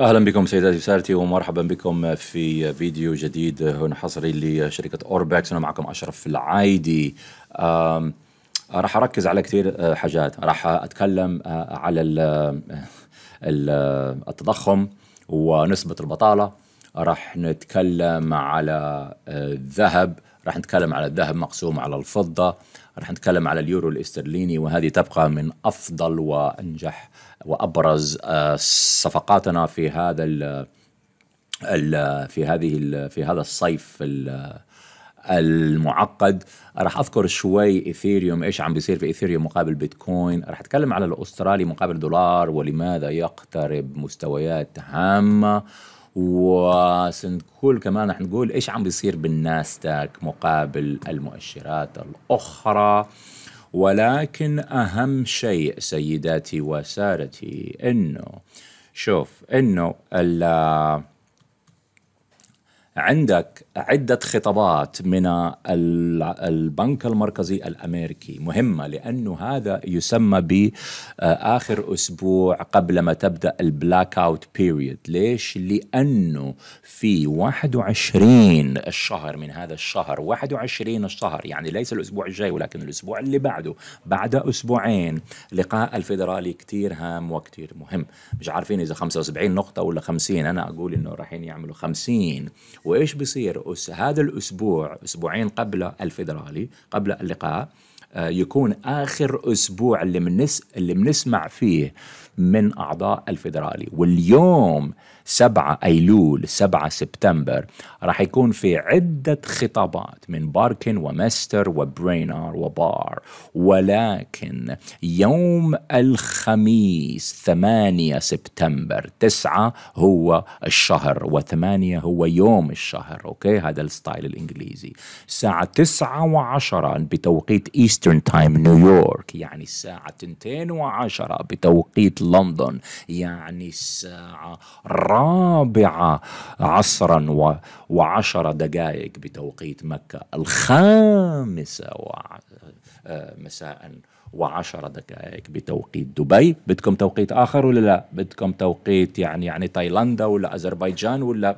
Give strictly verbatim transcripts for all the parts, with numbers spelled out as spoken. اهلا بكم سيداتي وسادتي ومرحبا بكم في فيديو جديد هنا حصري لشركه اوربكس. انا معكم اشرف العايدي. راح اركز على كثير حاجات، راح اتكلم على التضخم ونسبه البطاله، راح نتكلم على الذهب، راح نتكلم على الذهب مقسوم على الفضه، راح نتكلم على اليورو الاسترليني وهذه تبقى من افضل وانجح وابرز صفقاتنا في هذا ال في هذه ال في هذا الصيف المعقد. راح اذكر شوي ايثيريوم، ايش عم بيصير في ايثيريوم مقابل بيتكوين، راح اتكلم على الاسترالي مقابل دولار ولماذا يقترب مستويات هامه، وسنقول كمان رح نقول ايش عم بيصير بالناسداك مقابل المؤشرات الاخرى. ولكن اهم شيء سيداتي وسادتي انه شوف انه عندك عده خطابات من البنك المركزي الامريكي مهمه، لانه هذا يسمى باخر اسبوع قبل ما تبدا البلاك اوت بيريود. ليش؟ لانه في واحد وعشرين الشهر من هذا الشهر، واحد وعشرين الشهر يعني ليس الاسبوع الجاي ولكن الاسبوع اللي بعده، بعد اسبوعين لقاء الفيدرالي كثير هام وكثير مهم. مش عارفين اذا خمسة وسبعين نقطه ولا خمسين، انا اقول انه رايحين يعملوا خمسين. وإيش بصير أس هذا الأسبوع، أسبوعين قبل الفيدرالي قبل اللقاء، آه يكون آخر أسبوع اللي منس اللي بنسمع فيه من أعضاء الفيدرالي. واليوم سبعة أيلول سبعة سبتمبر راح يكون في عدة خطابات من باركن ومستر وبرينار وبار. ولكن يوم الخميس ثمانية سبتمبر، تسعة هو الشهر وثمانية هو يوم الشهر، أوكي هذا الستايل الإنجليزي، الساعة تسعة وعشرة بتوقيت إيسترن تايم نيويورك، يعني الساعة تنتين وعشرة بتوقيت لندن، يعني الساعة رابعة عصرا و... وعشرة دقائق بتوقيت مكة، الخامسة و... مساء وعشرة دقائق بتوقيت دبي. بدكم توقيت آخر ولا لا؟ بدكم توقيت يعني يعني تايلاندا ولا أذربيجان ولا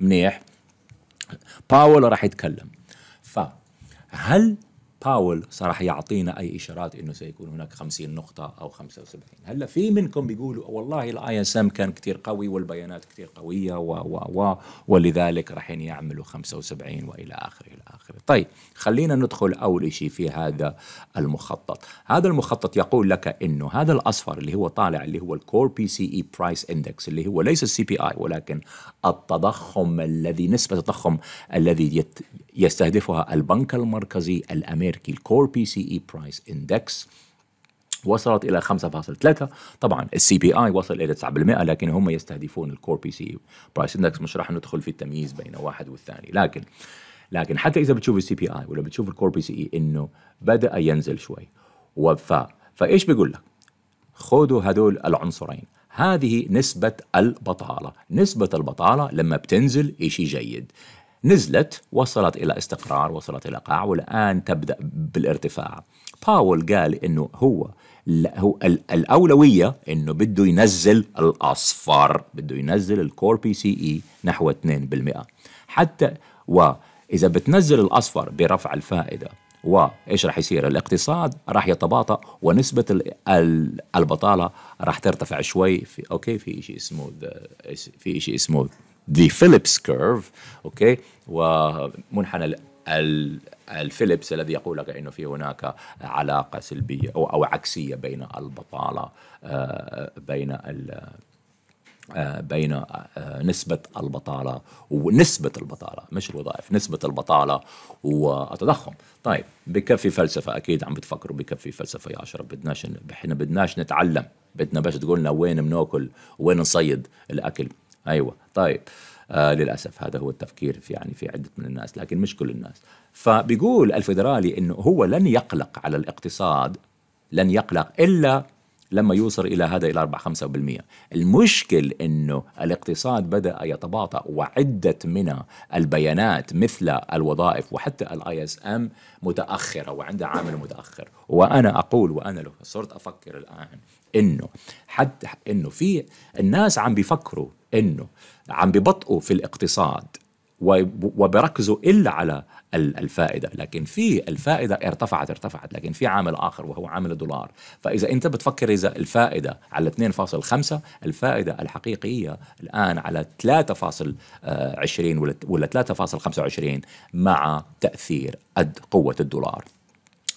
منيح؟ باول راح يتكلم، فهل باول صراحة يعطينا أي إشارات إنه سيكون هناك خمسين نقطة أو خمسة وسبعين؟ هلا في منكم بيقولوا والله الآي إس إم كان كتير قوي والبيانات كتير قوية و و و ولذلك راحين يعملوا خمسة وسبعين وإلى آخره إلى آخره. طيب خلينا ندخل أول شيء في هذا المخطط. هذا المخطط يقول لك إنه هذا الأصفر اللي هو طالع اللي هو الكور بي سي إي برايس إندكس، اللي هو ليس السي بي آي ولكن التضخم، الذي نسبة التضخم الذي يستهدفها البنك المركزي الأمريكي، الكور بي سي اي برايس اندكس وصلت الى خمسة فاصلة ثلاثة. طبعا السي بي اي وصل الى تسعة بالمئة، لكن هم يستهدفون الكور بي سي اي برايس اندكس. مش راح ندخل في التمييز بين واحد والثاني، لكن لكن حتى اذا بتشوف السي بي اي ولا بتشوف الكور بي سي اي انه بدا ينزل شوي. وفا فايش بيقول لك؟ خذوا هذول العنصرين، هذه نسبه البطاله، نسبه البطاله لما بتنزل شيء جيد، نزلت وصلت إلى استقرار، وصلت إلى قاع، والآن تبدأ بالارتفاع. باول قال إنه هو هو الأولوية إنه بده ينزل الأصفر، بده ينزل الكور بي سي إي نحو اثنين بالمئة، حتى وإذا بتنزل الأصفر برفع الفائدة، وإيش راح يصير؟ الاقتصاد راح يتباطأ ونسبة البطالة راح ترتفع شوي. في أوكي في شيء اسمه في شيء اسمه The Phillips Curve، أوكي، ومنحنى الفيليبس الذي يقول لك إنه في هناك علاقة سلبية أو, أو عكسية بين البطالة آه بين ال آه بين آه نسبة البطالة ونسبة البطالة، مش الوظائف، نسبة البطالة والتضخم. طيب بكفي فلسفة، أكيد عم بتفكروا بكفي فلسفة يا أشرف، بدناش إحنا بدناش نتعلم، بدنا بس تقولنا وين بناكل وين نصيد الأكل. ايوه طيب آه للاسف هذا هو التفكير في يعني في عده من الناس، لكن مش كل الناس. فبيقول الفيدرالي انه هو لن يقلق على الاقتصاد، لن يقلق الا لما يوصل إلى هذا إلى أربعة خمسة بالمئة. المشكل أنه الاقتصاد بدأ يتباطأ، وعدة من البيانات مثل الوظائف وحتى الاي اس ام متأخرة وعندها عامل متأخر. وأنا أقول، وأنا لو صرت أفكر الآن أنه حتى أنه في الناس عم بيفكروا أنه عم ببطئوا في الاقتصاد وبركزوا إلا على الفائدة، لكن في الفائدة ارتفعت ارتفعت لكن في عامل آخر وهو عامل الدولار. فإذا أنت بتفكر إذا الفائدة على اثنين فاصل خمسة، الفائدة الحقيقية الآن على ثلاثة فاصل عشرين ولا ثلاثة فاصل خمسة وعشرين مع تأثير قوة الدولار.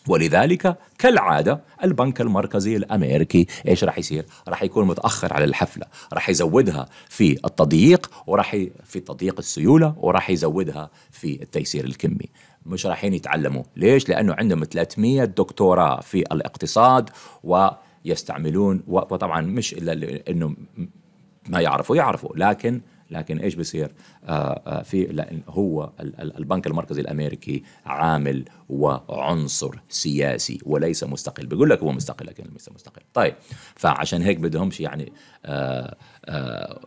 ولذلك كالعادة البنك المركزي الأمريكي إيش راح يصير؟ راح يكون متأخر على الحفلة، راح يزودها في التضييق وراح ي... في تضييق السيولة، وراح يزودها في التيسير الكمي. مش رايحين يتعلموا، ليش؟ لأنه عندهم ثلاثمئة دكتوراه في الاقتصاد ويستعملون، وطبعا مش إلا إنه ما يعرفوا يعرفوا، لكن لكن إيش بيصير؟ في لأن هو البنك المركزي الأمريكي عامل وعنصر سياسي وليس مستقل. بيقول لك هو مستقل لكن ليس مستقل. طيب، فعشان هيك بدهمش يعني آآ آآ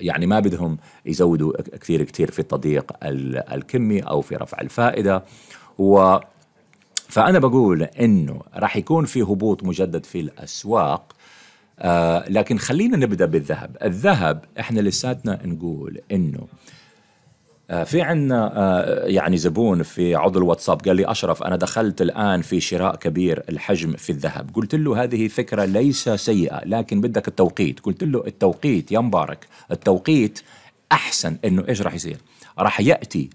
يعني ما بدهم يزودوا كثير كثير في التضييق الكمي أو في رفع الفائدة. و فأنا بقول إنه راح يكون في هبوط مجدد في الأسواق. آه لكن خلينا نبدأ بالذهب. الذهب احنا لساتنا نقول انه آه في عنا آه يعني زبون في عضو الواتساب قال لي أشرف أنا دخلت الآن في شراء كبير الحجم في الذهب. قلت له هذه فكرة ليس سيئة لكن بدك التوقيت. قلت له التوقيت يا مبارك، التوقيت أحسن. انه ايش راح يصير؟ راح يأتي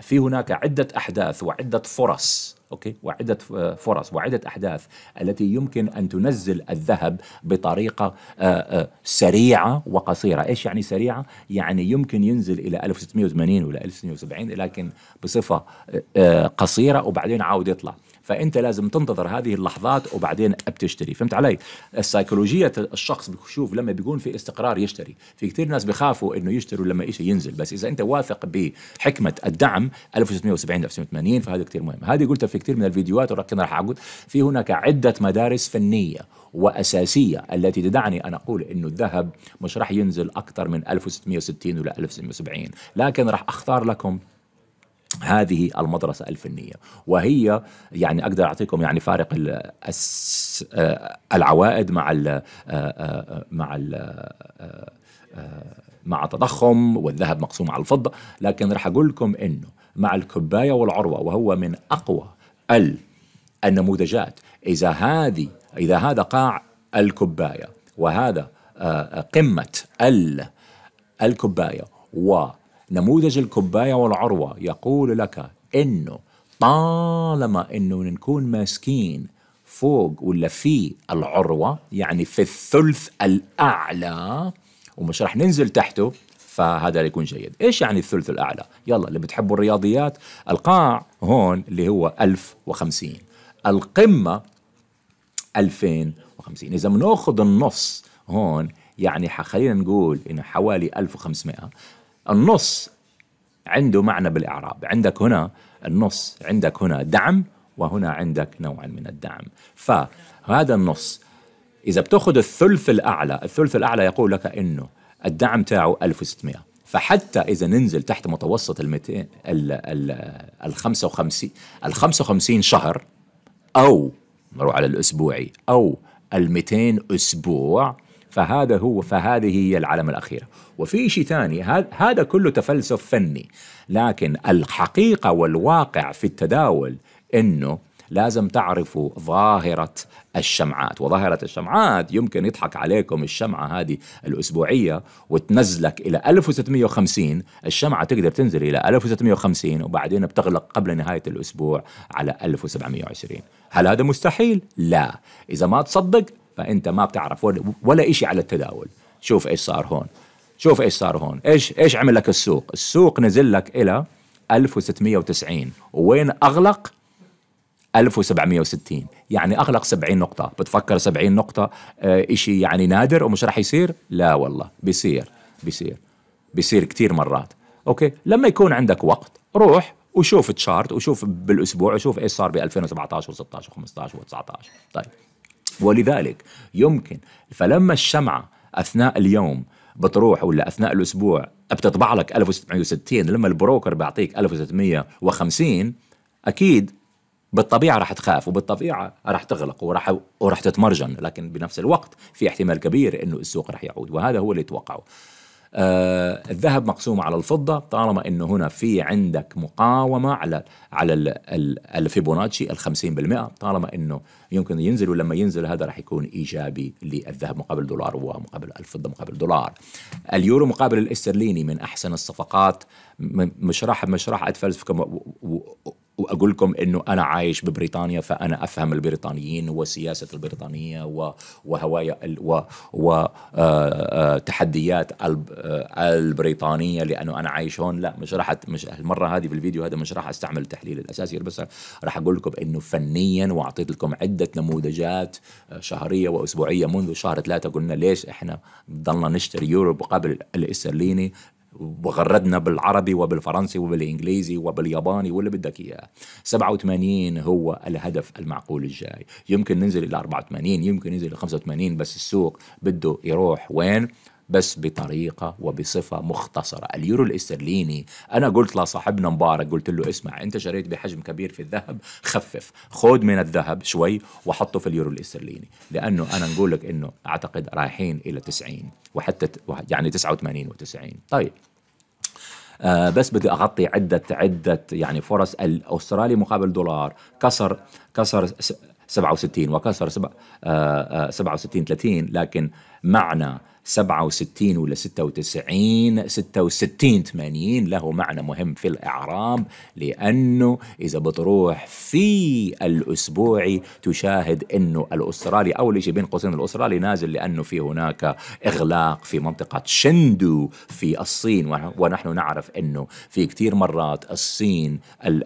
في هناك عدة أحداث وعدة فرص، أوكي، وعدة فرص وعدة أحداث التي يمكن أن تنزل الذهب بطريقة سريعة وقصيرة. إيش يعني سريعة؟ يعني يمكن ينزل إلى ألف وستمئة وثمانين ولا ألف وستمئة وسبعين لكن بصفة قصيرة وبعدين عاود يطلع. فأنت لازم تنتظر هذه اللحظات وبعدين بتشتري. فهمت علي؟ السيكولوجية الشخص بيشوف لما بيكون في استقرار يشتري. في كثير ناس بيخافوا إنه يشتروا لما إشي ينزل، بس إذا أنت واثق بحكمة الدعم ألف وستمئة وسبعين ألف وستمئة وثمانين فهذا كثير مهم. هذه قلتها في كثير من الفيديوهات ولكن راح أقول في هناك عدة مدارس فنية وأساسية التي تدعني أن أقول إنه الذهب مش راح ينزل أكثر من ألف وستمئة وستين ولا ألف وستمئة وسبعين، لكن راح أختار لكم هذه المدرسة الفنية، وهي يعني أقدر أعطيكم يعني فارق العوائد مع ال مع ال مع التضخم، والذهب مقسوم على الفضة. لكن راح أقول لكم إنه مع الكباية والعروة، وهو من أقوى النموذجات. إذا هذه إذا هذا قاع الكباية وهذا قمة الكباية و نموذج الكباية والعروة يقول لك إنه طالما إنه نكون ماسكين فوق ولا في العروة، يعني في الثلث الأعلى ومش رح ننزل تحته، فهذا يكون جيد. إيش يعني الثلث الأعلى؟ يلا اللي بتحبوا الرياضيات، القاع هون اللي هو ألف وخمسين، القمة ألفين وخمسين. إذا بناخذ النص هون يعني خلينا نقول إنه حوالي ألف وخمسمئة. النص عنده معنى بالإعراب، عندك هنا النص، عندك هنا دعم وهنا عندك نوع من الدعم. فهذا النص إذا بتاخذ الثلث الأعلى، الثلث الأعلى يقول لك إنه الدعم تاعه ألف وستمئة، فحتى إذا ننزل تحت متوسط ال خمسة وخمسين ال خمسة وخمسين شهر أو نروح على الأسبوعي أو ال مئتين أسبوع، فهذا هو فهذه هي العلامة الأخيرة. وفي شيء ثاني، هذا كله تفلسف فني، لكن الحقيقة والواقع في التداول إنه لازم تعرفوا ظاهرة الشمعات. وظاهرة الشمعات يمكن يضحك عليكم الشمعة هذه الأسبوعية وتنزلك إلى ألف وستمئة وخمسين، الشمعة تقدر تنزل إلى ألف وستمئة وخمسين وبعدين بتغلق قبل نهاية الأسبوع على ألف وسبعمئة وعشرين. هل هذا مستحيل؟ لا. إذا ما تصدق فأنت ما بتعرف ولا إشي على التداول. شوف إيش صار هون، شوف إيش صار هون، إيش إيش عمل لك السوق؟ السوق نزل لك إلى ألف وستمئة وتسعين، وين أغلق؟ ألف وسبعمئة وستين، يعني أغلق سبعين نقطة. بتفكر سبعين نقطة آه إشي يعني نادر ومش رح يصير؟ لا والله، بيصير بيصير بيصير كتير مرات. أوكي، لما يكون عندك وقت روح وشوف تشارت وشوف بالأسبوع وشوف إيش صار ب ألفين وسبعطعش وستطعش وخمسطعش وتسعطعش. طيب، ولذلك يمكن فلما الشمعة أثناء اليوم بتروح ولا أثناء الأسبوع بتطبع لك ألف وستمئة وستين، لما البروكر بيعطيك ألف وستمئة وخمسين أكيد بالطبيعة راح تخاف وبالطبيعة راح تغلق وراح وراح تتمرجن، لكن بنفس الوقت في احتمال كبير إنه السوق راح يعود، وهذا هو اللي توقعه. آه الذهب مقسوم على الفضة طالما إنه هنا في عندك مقاومة على على الفيبوناتشي الخمسين بالمئة، طالما إنه يمكن ينزل، ولما ينزل هذا راح يكون إيجابي للذهب مقابل دولار ومقابل الفضة مقابل دولار. اليورو مقابل الاسترليني من أحسن الصفقات، مش راح مش راح أتفلسفكم وأقول لكم إنه أنا عايش ببريطانيا فأنا أفهم البريطانيين وسياسة البريطانية وهواية وتحديات البريطانية لأنه أنا عايش هون، لا مش راح مش المرة هذه بالفيديو هذا مش راح أستعمل التحليل الأساسي، بس راح أقول لكم إنه فنيا، وأعطيت لكم عدة نموذجات شهرية وأسبوعية منذ شهر ثلاثة قلنا ليش إحنا ضلنا نشتري يورو مقابل الاسترليني، وغردنا بالعربي وبالفرنسي وبالإنجليزي وبالياباني واللي بدك إياه. سبعة وثمانين هو الهدف المعقول الجاي، يمكن ننزل إلى أربعة وثمانين، يمكن ننزل إلى خمسة وثمانين، بس السوق بده يروح وين؟ بس بطريقة وبصفة مختصرة. اليورو الاسترليني أنا قلت لصاحبنا مبارك، قلت له اسمع أنت شريت بحجم كبير في الذهب، خفف، خود من الذهب شوي وحطه في اليورو الاسترليني، لأنه أنا نقول لك أنه أعتقد رايحين إلى تسعين وحتى يعني تسعة وثمانين وتسعين. طيب آه بس بدي أغطي عدة عدة يعني فرص. الأسترالي مقابل دولار كسر كسر سبعة وستين وكسر سبعة وستين ثلاثين، لكن معنى سبعة وستين ولا ستة وتسعين ستة وستين ثمانين له معنى مهم في الإعراب، لأنه إذا بتروح في الأسبوعي تشاهد أنه الأسترالي أول شيء بين قوسين الأسترالي نازل لأنه في هناك إغلاق في منطقة شندو في الصين، ونحن نعرف أنه في كتير مرات الصين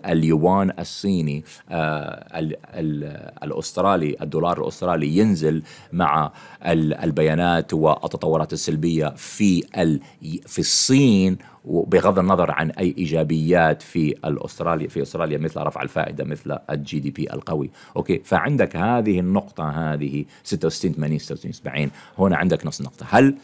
اليوان الصيني آه ال ال الأسترالي الدولار الأسترالي ينزل مع البيانات والتطورات السلبية في في الصين، وبغض النظر عن أي إيجابيات في الأستراليا في أستراليا مثل رفع الفائدة مثل الجي دي بي القوي. أوكي، فعندك هذه النقطة هذه ستة وستين ثمانين ستة وستين سبعين، هنا عندك نفس النقطة. هل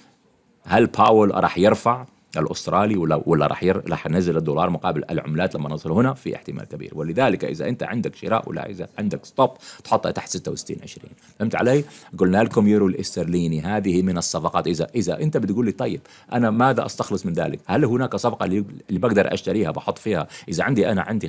هل باول راح يرفع الأسترالي ولا ولا راح راح ينزل الدولار مقابل العملات لما نصل هنا؟ في احتمال كبير، ولذلك إذا أنت عندك شراء ولا إذا عندك ستوب تحطها تحت ستة وستين عشرين. فهمت علي؟ قلنا لكم يورو الاسترليني هذه من الصفقات. إذا إذا أنت بتقول لي طيب أنا ماذا أستخلص من ذلك؟ هل هناك صفقة اللي بقدر أشتريها بحط فيها؟ إذا عندي أنا عندي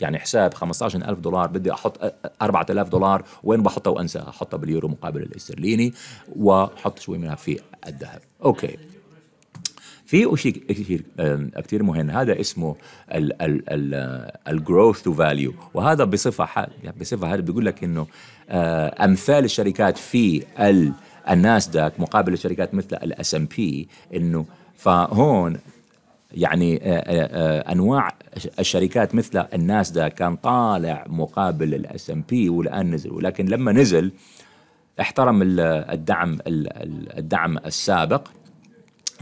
يعني حساب خمسة عشر ألف دولار بدي أحط أربعة آلاف دولار، وين بحطها وأنساها؟ أحطها باليورو مقابل الاسترليني وأحط شوي منها في الذهب. أوكي، في شيء كثير كثير مهم هذا اسمه الجروث تو فاليو، وهذا بصفه بصفه هذا بيقول لك انه امثال الشركات في الناسداك مقابل الشركات مثل الاس ام بي، انه فهون يعني انواع الشركات مثل الناسداك كان طالع مقابل الاس ام بي والان نزل، ولكن لما نزل احترم الدعم الدعم السابق،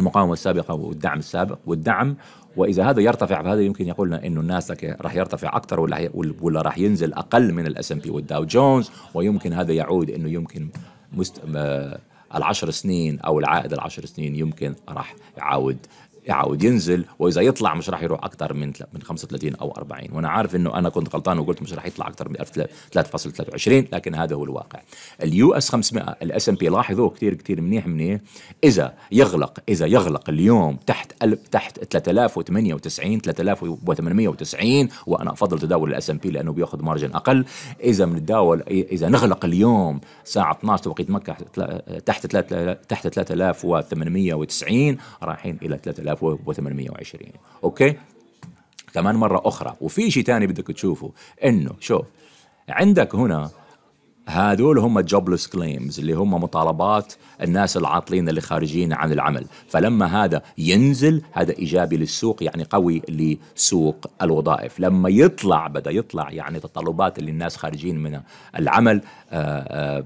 المقاومة السابقة والدعم السابق والدعم، وإذا هذا يرتفع فهذا يمكن يقولنا إنه الناس راح يرتفع أكثر ولا ولا راح ينزل أقل من الأس إم بي والداو جونز، ويمكن هذا يعود إنه يمكن مست... العشر سنين أو العائد العشر سنين يمكن راح يعاود يعاود ينزل، وإذا يطلع مش راح يروح أكثر من من خمسة وثلاثين أو أربعين، وأنا عارف إنه أنا كنت غلطان وقلت مش راح يطلع أكثر من ثلاثة فاصلة ثلاثة وعشرين، لكن هذا هو الواقع. اليو اس خمسمئة الأس إم بي لاحظوه كثير كثير منيح منيح، إذا يغلق إذا يغلق اليوم تحت تحت ثلاثة آلاف وثمانية وتسعين ثلاثة آلاف وثمانمئة وتسعين، وأنا أفضل تداول الأس إم بي لأنه بياخذ مارجن أقل. إذا بنتداول إذا نغلق اليوم الساعة اثنعش توقيت مكة تحت تحت ثلاثة آلاف وثمانمئة وتسعين رايحين إلى ثلاثة آلاف وثمانمئة وعشرين. اوكي، كمان مره اخرى. وفي شيء ثاني بدك تشوفه، انه شوف عندك هنا هذول هم جوبلس كليمز اللي هم مطالبات الناس العاطلين اللي خارجين عن العمل، فلما هذا ينزل هذا ايجابي للسوق، يعني قوي لسوق الوظائف. لما يطلع بدا يطلع يعني تطلبات اللي الناس خارجين من العمل آآ آآ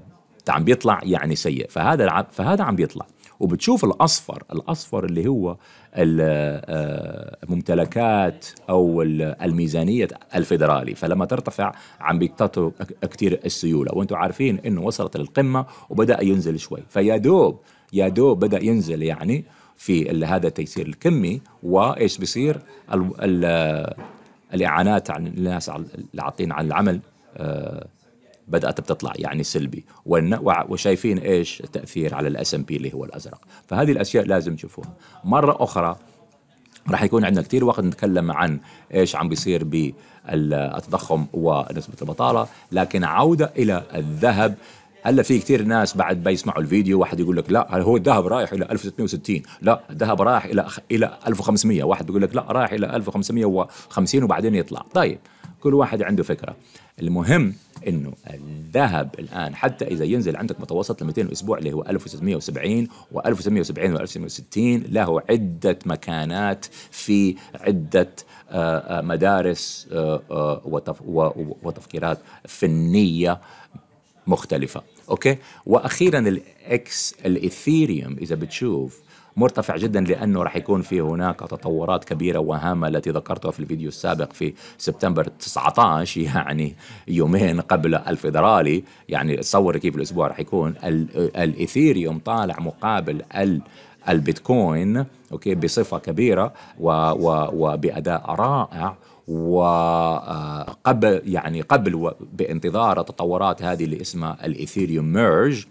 عم بيطلع يعني سيء، فهذا فهذا عم بيطلع. وبتشوف الأصفر الأصفر اللي هو الممتلكات أو الميزانية الفيدرالي. فلما ترتفع عم بيقتطعوا كتير السيولة، وانتم عارفين انه وصلت للقمة وبدأ ينزل شوي، فيا دوب يا دوب بدأ ينزل يعني في هذا التيسير الكمي. وايش بصير؟ ال ال الإعانات عن الناس اللي عاطين عن العمل آه بدأت بتطلع يعني سلبي، وشايفين ايش التأثير على الاس ام بي اللي هو الأزرق. فهذه الأشياء لازم تشوفوها. مرة أخرى راح يكون عندنا كثير وقت نتكلم عن ايش عم بيصير بالتضخم ونسبة البطالة، لكن عودة إلى الذهب. هلا في كثير ناس بعد بيسمعوا الفيديو واحد يقول لك لا هو الذهب رايح الى ألف وستمئة وستين، لا الذهب رايح الى الى ألف وخمسمئة، واحد بيقول لك لا رايح الى ألف وخمسمئة وخمسين وبعدين يطلع. طيب كل واحد عنده فكره، المهم انه الذهب الان حتى اذا ينزل عندك متوسط ل مئتين اسبوع اللي هو ألف وستمئة وسبعين و1770 و1060، له عده مكانات في عده مدارس وتفكيرات فنيه مختلفة، أوكي؟ وأخيراً الإكس الإثيريوم إذا بتشوف مرتفع جداً، لأنه راح يكون في هناك تطورات كبيرة وهامة التي ذكرتها في الفيديو السابق في سبتمبر تسعة عشر، يعني يومين قبل الفيدرالي. يعني تصور كيف الأسبوع راح يكون الإثيريوم طالع مقابل ال البيتكوين، أوكي، بصفة كبيرة وبأداء رائع، وقبل يعني قبل بانتظار تطورات هذه اللي اسمها الإيثيريوم ميرج.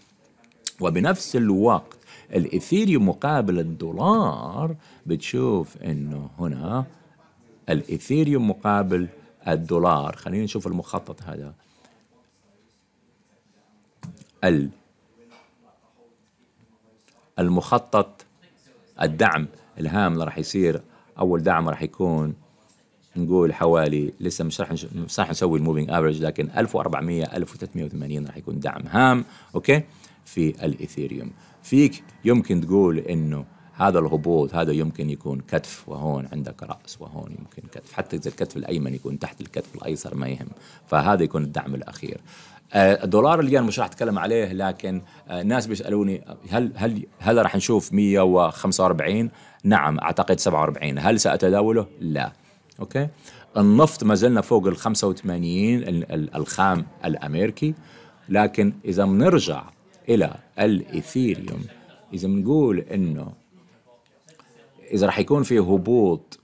وبنفس الوقت الإيثيريوم مقابل الدولار بتشوف إنه هنا الإيثيريوم مقابل الدولار. خلينا نشوف المخطط هذا، المخطط الدعم الهام اللي راح يصير. أول دعم راح يكون نقول حوالي، لسه مش راح مش راح نسوي الموفينج افريج، لكن ألف وأربعمئة ألف وثلاثمئة وثمانين راح يكون دعم هام، اوكي، في الايثيريوم. فيك يمكن تقول انه هذا الهبوط هذا يمكن يكون كتف، وهون عندك راس، وهون يمكن كتف، حتى اذا الكتف الايمن يكون تحت الكتف الايسر ما يهم. فهذا يكون الدعم الاخير. الدولار اللي انا مش راح اتكلم عليه، لكن ناس بيسالوني هل هل هل راح نشوف مئة وخمسة وأربعين؟ نعم، اعتقد سبعة وأربعين. هل ساتداوله؟ لا، اوكي. النفط ما زلنا فوق ال خمسة وثمانين الخام الامريكي، لكن اذا بنرجع الى الايثيريوم، اذا بنقول انه اذا راح يكون في هبوط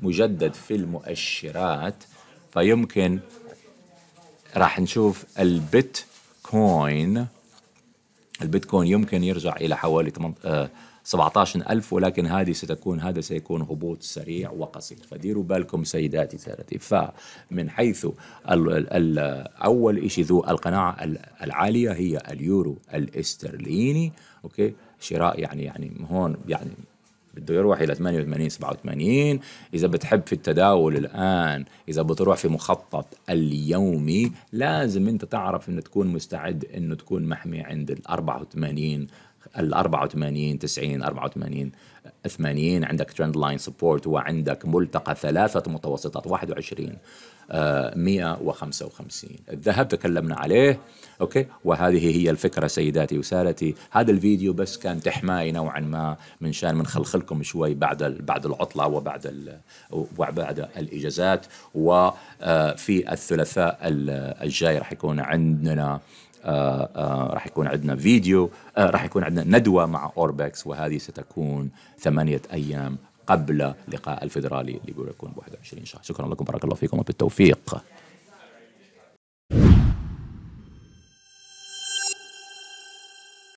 مجدد في المؤشرات، فيمكن راح نشوف البيتكوين البيتكوين يمكن يرجع الى حوالي سبعة عشر ألف، ولكن هذه ستكون هذا سيكون هبوط سريع وقصير. فديروا بالكم سيداتي سادتي. فمن حيث ال ال أول شيء ذو القناعة العالية هي اليورو الاسترليني، أوكي، شراء يعني يعني هون يعني بده يروح إلى ثمانية وثمانين سبعة وثمانين. إذا بتحب في التداول الآن، إذا بتروح في مخطط اليومي، لازم أنت تعرف أن تكون مستعد أنه تكون محمي عند ال أربعة وثمانين أربعة وثمانين تسعين أربعة وثمانين ثمانين. عندك ترند لاين سبورت، وعندك ملتقى ثلاثة متوسطات واحد وعشرين آه مئة وخمسة وخمسين. الذهب تكلمنا عليه، أوكي. وهذه هي الفكرة سيداتي وسادتي. هذا الفيديو بس كان تحماي نوعا ما من شان منخلخلكم شوي بعد بعد العطلة وبعد وبعد الإجازات. وفي الثلاثاء الجاي راح يكون عندنا آه آه راح يكون عندنا فيديو، آه راح يكون عندنا ندوة مع أوربكس، وهذه ستكون ثمانية أيام قبل لقاء الفيدرالي اللي بيكون واحد وعشرين شهر. شكرا لكم، بارك الله فيكم، وبالتوفيق.